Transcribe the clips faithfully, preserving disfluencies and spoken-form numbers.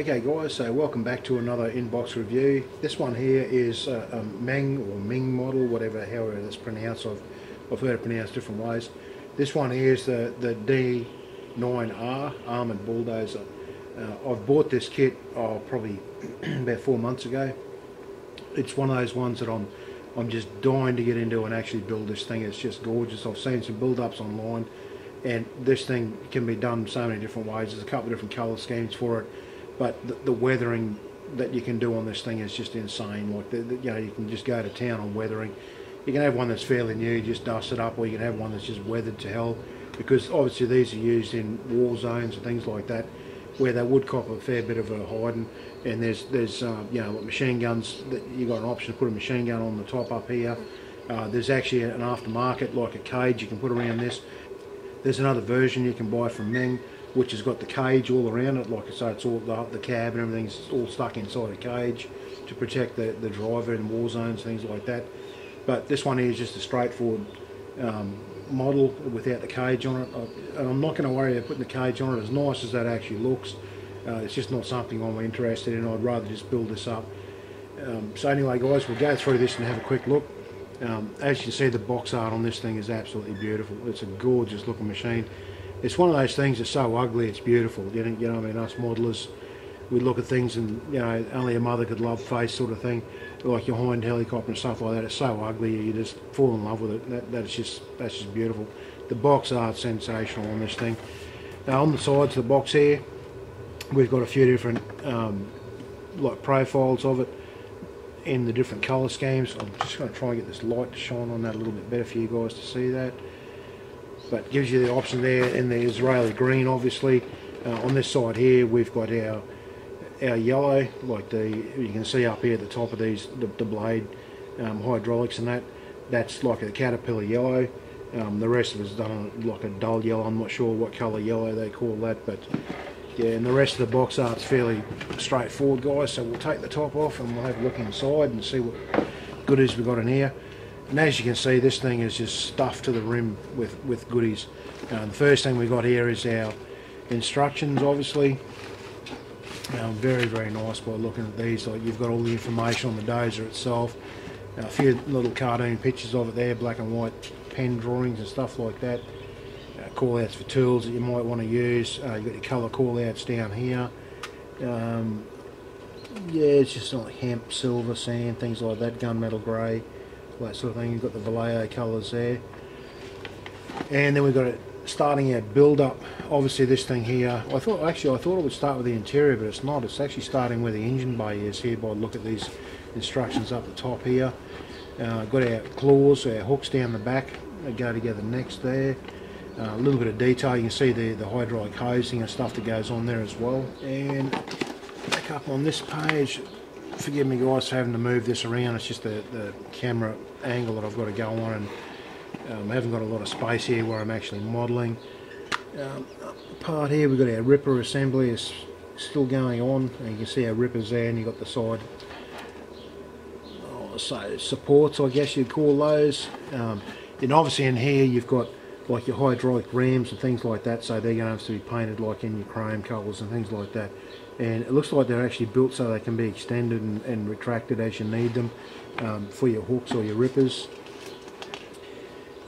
Okay guys, so welcome back to another inbox review. This one here is a, a Meng or Meng model, whatever, however it's pronounced. I've, I've heard it pronounced different ways. This one here is the, the D nine R Almond Bulldozer. Uh, I've bought this kit oh, probably about four months ago. It's one of those ones that I'm, I'm just dying to get into and actually build this thing. It's just gorgeous. I've seen some build-ups online, and this thing can be done so many different ways. There's a couple of different colour schemes for it. But the, the weathering that you can do on this thing is just insane. Like, the, the, you know, you can just go to town on weathering. You can have one that's fairly new, just dust it up, or you can have one that's just weathered to hell. Because obviously these are used in war zones and things like that, where they would cop a fair bit of a hiding. And there's, there's uh, you know, machine guns. That you got an option to put a machine gun on the top up here. Uh, there's actually an aftermarket, like a cage you can put around this. There's another version you can buy from Meng, which has got the cage all around it, like I say, it's all the, the cab and everything's all stuck inside a cage to protect the, the driver in war zones, things like that. But this one here is just a straightforward um, model without the cage on it. I, and I'm not going to worry about putting the cage on it, as nice as that actually looks. Uh, it's just not something I'm interested in. I'd rather just build this up. Um, so anyway guys, we'll go through this and have a quick look. Um, as you can see, the box art on this thing is absolutely beautiful. It's a gorgeous looking machine. It's one of those things that's so ugly it's beautiful. You know, you know, I mean, us modelers, we look at things and, you know, only a mother could love face sort of thing, like your Hind helicopter and stuff like that. It's so ugly, you just fall in love with it. That, that's just that's just beautiful. The box art's sensational on this thing. Now on the sides of the box here, we've got a few different um, like profiles of it in the different colour schemes. I'm just going to try and get this light to shine on that a little bit better for you guys to see that. But gives you the option there in the Israeli green, obviously. Uh, on this side here, we've got our our yellow, like the you can see up here at the top of these the, the blade um, hydraulics and that. That's like a Caterpillar yellow. Um, the rest of it's done like a dull yellow. I'm not sure what colour yellow they call that, but yeah. And the rest of the box art's fairly straightforward, guys. So we'll take the top off and we'll have a look inside and see what goodies we've got in here. And as you can see, this thing is just stuffed to the rim with, with goodies. Uh, the first thing we got here is our instructions, obviously. Um, very, very nice by looking at these. Like, you've got all the information on the dozer itself. Uh, a few little cartoon pictures of it there, black and white pen drawings and stuff like that. Uh, call-outs for tools that you might want to use. Uh, you've got your colour call-outs down here. Um, yeah, it's just like hemp, silver, sand, things like that, gunmetal grey, that sort of thing. You've got the Vallejo colours there, and then we've got it starting our build up. Obviously this thing here, I thought actually I thought it would start with the interior, but it's not. It's actually starting where the engine bay is here by look at these instructions up the top here. Uh, got our claws, our hooks down the back, they go together next there. Uh, a little bit of detail, you can see the, the hydraulic hosing and stuff that goes on there as well. And back up on this page, forgive me guys for having to move this around, it's just the, the camera angle that I've got to go on, and um, I haven't got a lot of space here where I'm actually modelling. Um, part here we've got our ripper assembly is still going on, and you can see our rippers there, and you've got the side oh, so supports I guess you'd call those. Um, and obviously in here you've got like your hydraulic rams and things like that, so they're going to have to be painted like in your chrome colours and things like that. And it looks like they're actually built so they can be extended and, and retracted as you need them um, for your hooks or your rippers.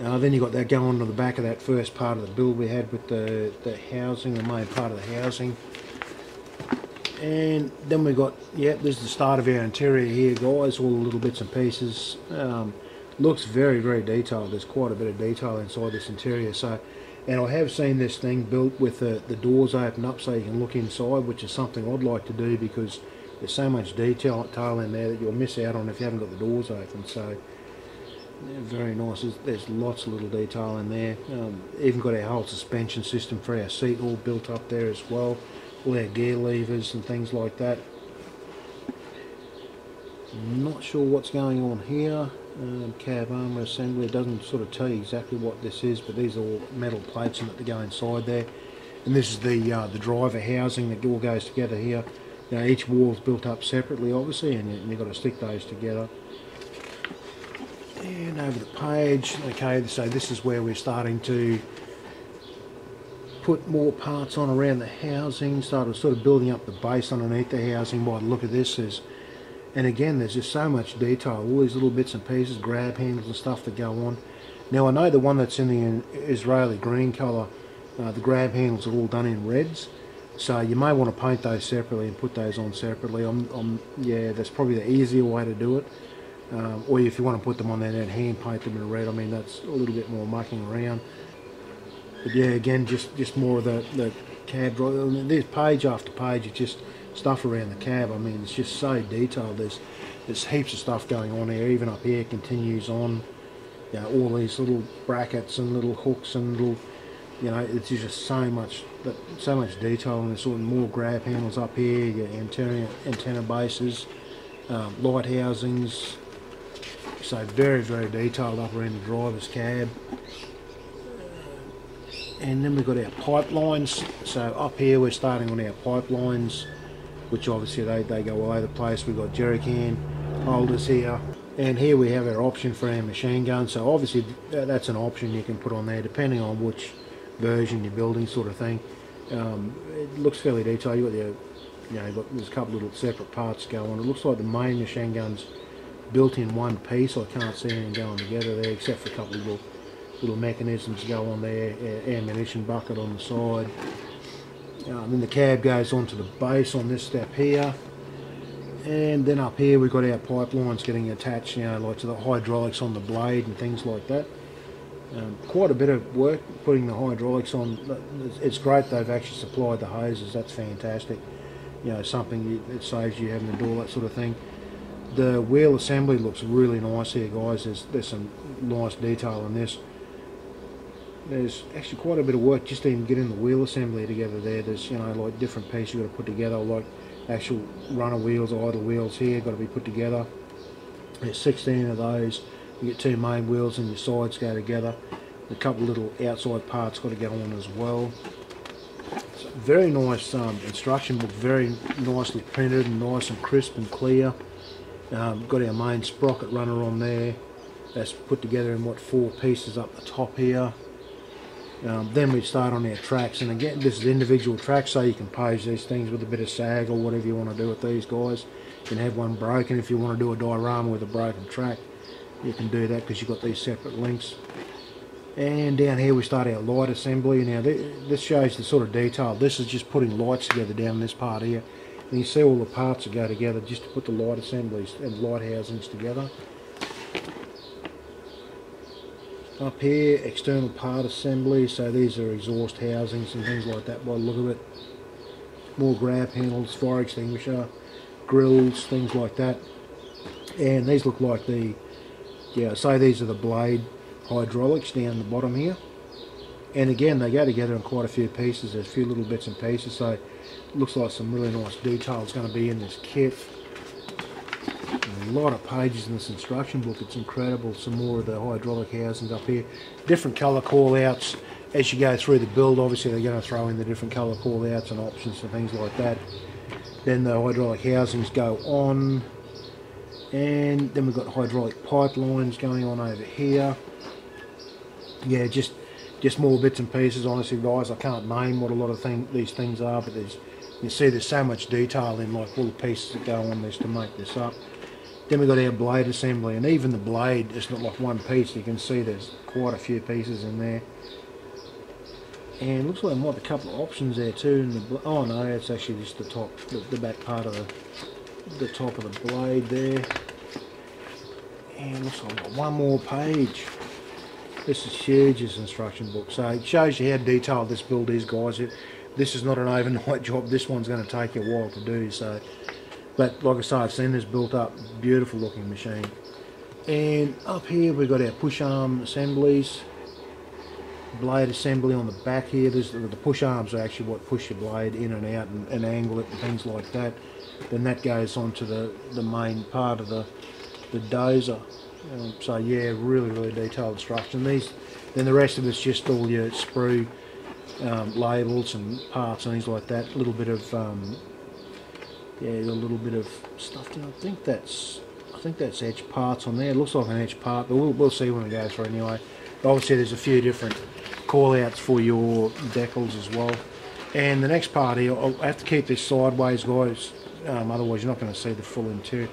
Uh, then you've got that going to the back of that first part of the build we had with the, the housing, the main part of the housing. And then we've got, yeah, this is the start of our interior here guys, all the little bits and pieces. Um, looks very, very detailed. There's quite a bit of detail inside this interior. So. And I have seen this thing built with the, the doors open up so you can look inside, which is something I'd like to do because there's so much detail in there that you'll miss out on if you haven't got the doors open. So, yeah, very nice. There's, there's lots of little detail in there. Um, even got our whole suspension system for our seat all built up there as well. All our gear levers and things like that. Not sure what's going on here. Um, cab armour assembly, it doesn't sort of tell you exactly what this is, but these are all metal plates and that go inside there. And this is the uh, the driver housing that all goes together here. Now each wall's built up separately obviously, and, you, and you've got to stick those together. And over the page, okay, so this is where we're starting to put more parts on around the housing, started sort of building up the base underneath the housing by the look of this. Is, and again, there's just so much detail, all these little bits and pieces, grab handles and stuff that go on. Now I know the one that's in the Israeli green colour, uh, the grab handles are all done in reds, so you may want to paint those separately and put those on separately. I'm, I'm, yeah, that's probably the easier way to do it. Um, or if you want to put them on there and hand paint them in red, I mean that's a little bit more mucking around. But yeah, again, just just more of the, the cab driver. I mean, there's page after page of just stuff around the cab. I mean, it's just so detailed. There's there's heaps of stuff going on here. Even up here continues on. You know, all these little brackets and little hooks and little, you know, it's just so much so much detail, and there's sort of more grab handles up here. Your antenna antenna bases, um, light housings. So very, very detailed up around the driver's cab. And then we've got our pipelines. So up here we're starting on our pipelines, which obviously they, they go all over the place. We've got jerry can holders here. And here we have our option for our machine gun. So obviously that's an option you can put on there depending on which version you're building, sort of thing. Um, it looks fairly detailed. You've got your, you know, you've got, there's a couple little separate parts go on. It looks like the main machine gun's built in one piece. I can't see anything going together there except for a couple of little, little mechanisms go on there, ammunition bucket on the side. Um, then the cab goes onto the base on this step here, and then up here we've got our pipelines getting attached, you know, like to the hydraulics on the blade and things like that. Um, quite a bit of work putting the hydraulics on. It's great they've actually supplied the hoses, that's fantastic. You know, something that saves you having to do all that sort of thing. The wheel assembly looks really nice here, guys. There's, there's some nice detail in this. There's actually quite a bit of work just to even getting the wheel assembly together there. There's, you know, like different pieces you've got to put together, like actual runner wheels, idle wheels here, got to be put together. There's sixteen of those. You get two main wheels and your sides go together. A couple of little outside parts got to go on as well. So very nice um, instruction book, very nicely printed and nice and crisp and clear. Um, got our main sprocket runner on there. That's put together in what, four pieces up the top here. Um, then we start on our tracks, and again this is individual tracks, so you can pose these things with a bit of sag or whatever you want to do with these guys. You can have one broken if you want to do a diorama with a broken track. You can do that because you've got these separate links. And down here we start our light assembly. Now th this shows the sort of detail. This is just putting lights together down this part here. And you see all the parts that go together just to put the light assemblies and light housings together. Up here, external part assembly, so these are exhaust housings and things like that by the look of it. More grab handles, fire extinguisher, grills, things like that. And these look like the, yeah, so these are the blade hydraulics down the bottom here. And again, they go together in quite a few pieces. There's a few little bits and pieces, so it looks like some really nice detail is going to be in this kit. And a lot of pages in this instruction book. It's incredible. Some more of the hydraulic housings up here. Different colour call-outs. As you go through the build, obviously, they're going to throw in the different colour call-outs and options and things like that. Then the hydraulic housings go on. And then we've got hydraulic pipelines going on over here. Yeah, just... Just more bits and pieces. Honestly, guys, I can't name what a lot of thing, these things are, but there's, you see there's so much detail in like all the pieces that go on this to make this up. Then we've got our blade assembly, and even the blade, it's not like one piece. You can see there's quite a few pieces in there. And it looks like there might be a couple of options there too. In the, oh no, it's actually just the top, the, the back part of the, the top of the blade there. And it looks like I've got one more page. This is huge, this instruction book, so it shows you how detailed this build is, guys. It, this is not an overnight job. This one's going to take you a while to do, so. But like I say, I've seen this built up, beautiful looking machine. And up here we've got our push arm assemblies, blade assembly on the back here. There's, the push arms are actually what push your blade in and out and, and angle it and things like that. Then that goes on to the, the main part of the, the dozer. Um, so yeah, really, really detailed instruction. These, then the rest of it's just all your sprue um, labels and parts and things like that. A little bit of um, yeah, a little bit of stuff. I think that's, I think that's edge parts on there. It looks like an edge part, but we'll we'll see when we go through anyway. But obviously, there's a few different call outs for your decals as well. And the next part here, I have to keep this sideways, guys, um, otherwise you're not going to see the full interior.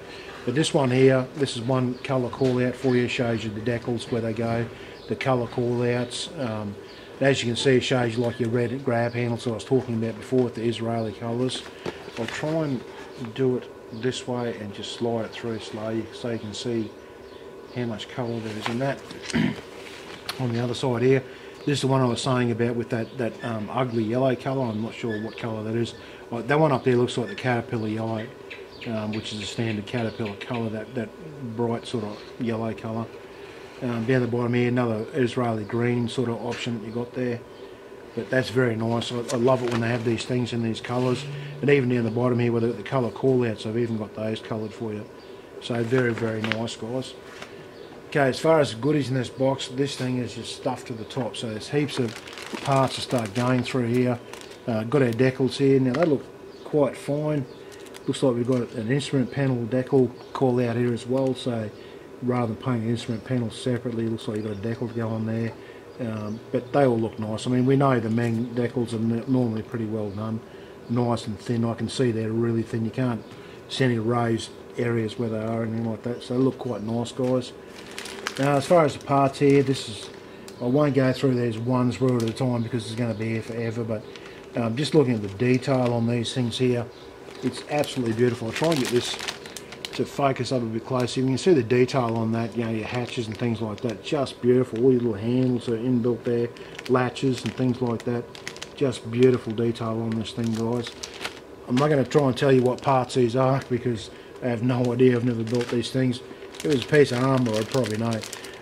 But this one here, this is one colour call out for you, shows you the decals where they go, the colour call outs. Um, as you can see, it shows you like your red grab handles that I was talking about before with the Israeli colours. I'll try and do it this way and just slide it through slowly so you can see how much colour there is in that. On the other side here, this is the one I was saying about with that, that um, ugly yellow colour. I'm not sure what colour that is. Like, that one up there looks like the Caterpillar yellow, um, which is a standard Caterpillar colour, that, that bright sort of yellow colour. Um, down the bottom here, another Israeli green sort of option that you got there. But that's very nice. I, I love it when they have these things in these colours. And even down the bottom here with the, the colour call-outs, I've even got those coloured for you. So very, very nice, guys. Okay, as far as goodies in this box, this thing is just stuffed to the top. So there's heaps of parts to start going through here. Uh, got our decals here. Now they look quite fine. Looks like we've got an instrument panel decal call out here as well. So rather than painting the instrument panel separately, looks like you've got a decal to go on there. Um, but they all look nice. I mean, we know the Meng decals are normally pretty well done. Nice and thin. I can see they're really thin. You can't see any raised areas where they are or anything like that. So they look quite nice, guys. Now, as far as the parts here, this is, I won't go through these ones row at a time because it's going to be here forever, but um, just looking at the detail on these things here, it's absolutely beautiful. I'll try and get this to focus up a bit closer. You can see the detail on that, you know, your hatches and things like that, just beautiful. All your little handles are inbuilt there, latches and things like that. Just beautiful detail on this thing, guys. I'm not going to try and tell you what parts these are because I have no idea. I've never built these things. If it was a piece of armour, I'd probably know.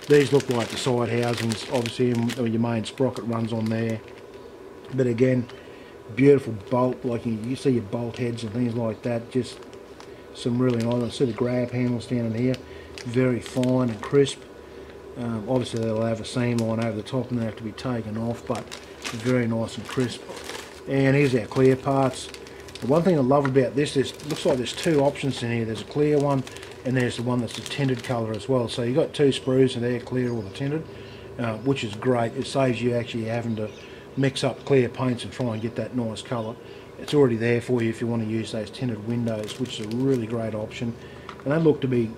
These look like the side housings, obviously, and your main sprocket runs on there. But again, beautiful bolt, like you, you see your bolt heads and things like that. Just some really nice. I see the grab handles down in here, very fine and crisp. Um, obviously, they'll have a seam line over the top and they have to be taken off, but very nice and crisp. And here's our clear parts. The one thing I love about this is it looks like there's two options in here. There's a clear one, and there's the one that's a tinted colour as well. So you've got two sprues and they're clear or the tinted, uh, which is great. It saves you actually having to mix up clear paints and try and get that nice colour. It's already there for you if you want to use those tinted windows, which is a really great option. And they look to be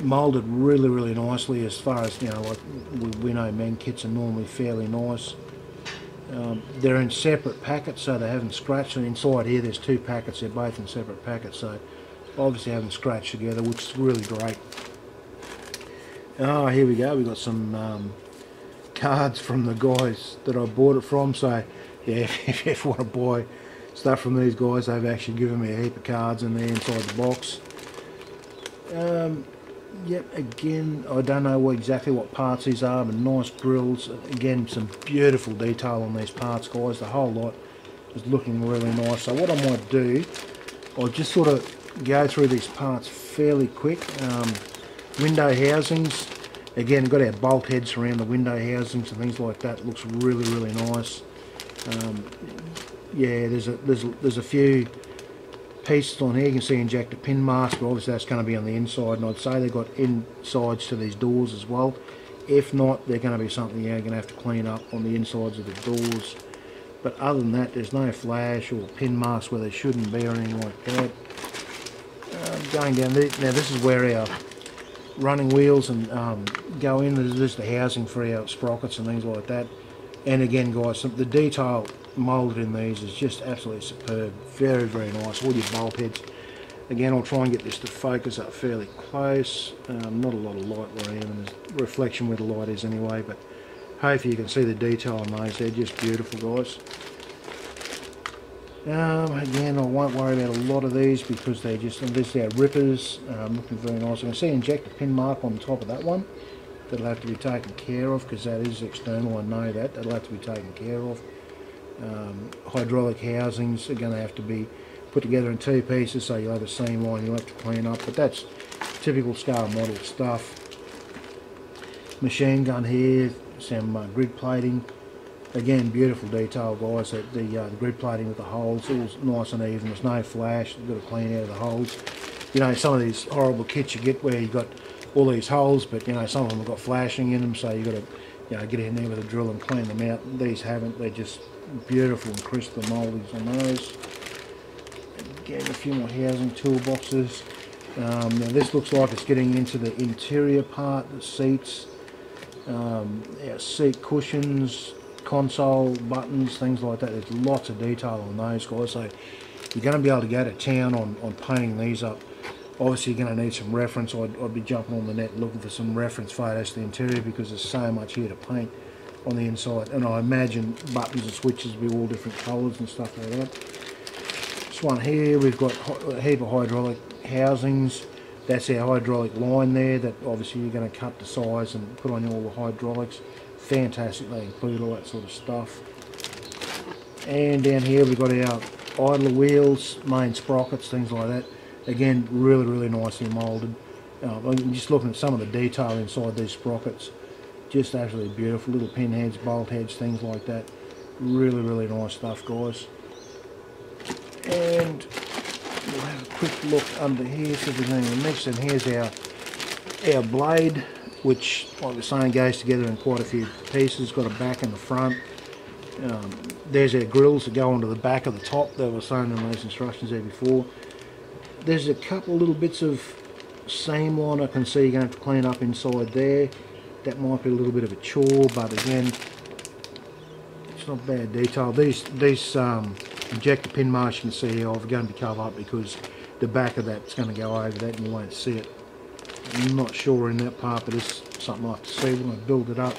moulded really, really nicely as far as, you know, like we, we know Meng kits are normally fairly nice. Um, they're in separate packets, so they haven't scratched. And inside here, there's two packets. They're both in separate packets, so obviously haven't scratched together, which is really great. Oh, here we go. We've got some um, cards from the guys that I bought it from. So, yeah, if you ever want to buy stuff from these guys, they've actually given me a heap of cards in there inside the box. Um, yep, again, I don't know what, exactly what parts these are, but nice grills. Again, some beautiful detail on these parts, guys. The whole lot is looking really nice. So what I might do, I'll just sort of go through these parts fairly quick. Um, window housings, again, got our bolt heads around the window housings and things like that. Looks really, really nice. Um, yeah, there's a there's a, there's a few pieces on here. You can see injector pin masks, but obviously that's going to be on the inside. And I'd say they've got insides to these doors as well. If not, they're going to be something you're going to have to clean up on the insides of the doors. But other than that, there's no flash or pin masks where they shouldn't be or anything like that. Going down there, now this is where our running wheels and um, go in. This is the housing for our sprockets and things like that. And again, guys, some, the detail moulded in these is just absolutely superb. Very, very nice. All your bulb heads. Again, I'll try and get this to focus up fairly close. Um, not a lot of light where I am, and there's reflection where the light is anyway. But hopefully you can see the detail on those. They're just beautiful, guys. Um, again, I won't worry about a lot of these because they're just, and this is our rippers, um, looking very nice. I can see injector pin mark on the top of that one. That'll have to be taken care of because that is external, I know that. That'll have to be taken care of. Um, hydraulic housings are going to have to be put together in two pieces, so you'll have a seam line you'll have to clean up, but that's typical scale model stuff. Machine gun here, some uh, grid plating. Again, beautiful detail, guys. The, the, uh, the grid plating with the holes, all nice and even. There's no flash. You've got to clean out of the holes. You know, some of these horrible kits you get where you've got all these holes, but you know, some of them have got flashing in them, so you've got to you know, get in there with a drill and clean them out. These haven't, they're just beautiful and crisp, the mouldies on those. Again, a few more housing toolboxes. Um, now this looks like it's getting into the interior part, the seats, um, yeah, seat cushions, console buttons, things like that. There's lots of detail on those guys, so you're going to be able to go to town on, on painting these up. Obviously you're going to need some reference. I'd, I'd be jumping on the net looking for some reference photos to the interior, because there's so much here to paint on the inside, and I imagine buttons and switches will be all different colours and stuff like that. This one here, we've got a heap of hydraulic housings. That's our hydraulic line there that obviously you're going to cut to size and put on all the hydraulics. Fantastic, they include all that sort of stuff. And down here we've got our idler wheels, main sprockets, things like that. Again, really, really nicely moulded. Uh, just looking at some of the detail inside these sprockets. Just actually beautiful. Little pin heads, bolt heads, things like that. Really, really nice stuff, guys. And we'll have a quick look under here, see if there's anything missed. And here's our, our blade, which, like I was saying, goes together in quite a few pieces. Got a back and the front. Um, there's our grills that go onto the back of the top that I was saying in those instructions there before. There's a couple little bits of seam line I can see you're going to have to clean up inside there. That might be a little bit of a chore, but again, it's not bad detail. These these um, injector pin marks you can see here, I've going to be covered up because the back of that's going to go over that and you won't see it. I'm not sure in that part, but it's something I have to see when I build it up.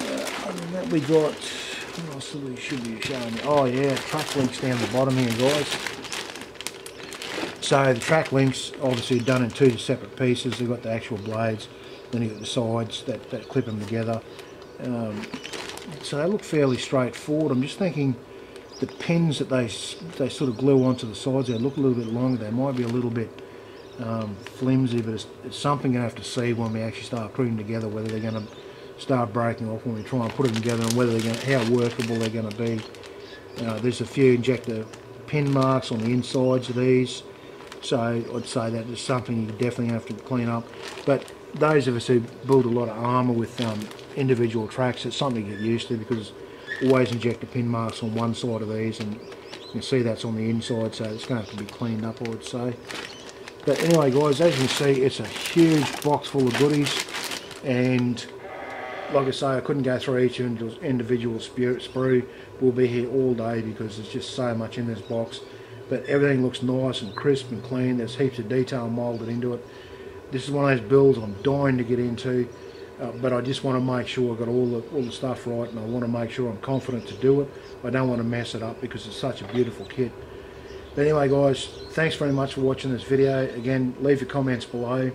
Uh, other than that, we got, what else should be showing you? Oh yeah, truck links down the bottom here, guys. So the track links obviously done in two separate pieces. They've got the actual blades, then you've got the sides that, that clip them together. Um, so they look fairly straightforward. I'm just thinking the pins that they they sort of glue onto the sides, they look a little bit longer. They might be a little bit um, flimsy, but it's, it's something you're going to have to see when we actually start putting them together, whether they're going to start breaking off when we try and put them together, and whether they're going to, how workable they're going to be. Uh, there's a few injector pin marks on the insides of these. So I'd say that is something you definitely have to clean up. But those of us who build a lot of armour with um, individual tracks, it's something to get used to, because always inject the pin marks on one side of these, and you can see that's on the inside, so it's going to have to be cleaned up, I would say. But anyway, guys, as you can see, it's a huge box full of goodies, and like I say, I couldn't go through each individual sprue. We'll be here all day because there's just so much in this box. But everything looks nice and crisp and clean. There's heaps of detail moulded into it. This is one of those builds I'm dying to get into, uh, but I just want to make sure I've got all the, all the stuff right, and I want to make sure I'm confident to do it. I don't want to mess it up because it's such a beautiful kit. But anyway, guys, thanks very much for watching this video. Again, leave your comments below.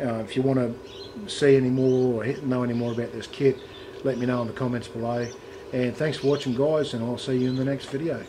Uh, if you want to see any more or know any more about this kit, let me know in the comments below. And thanks for watching, guys, and I'll see you in the next video.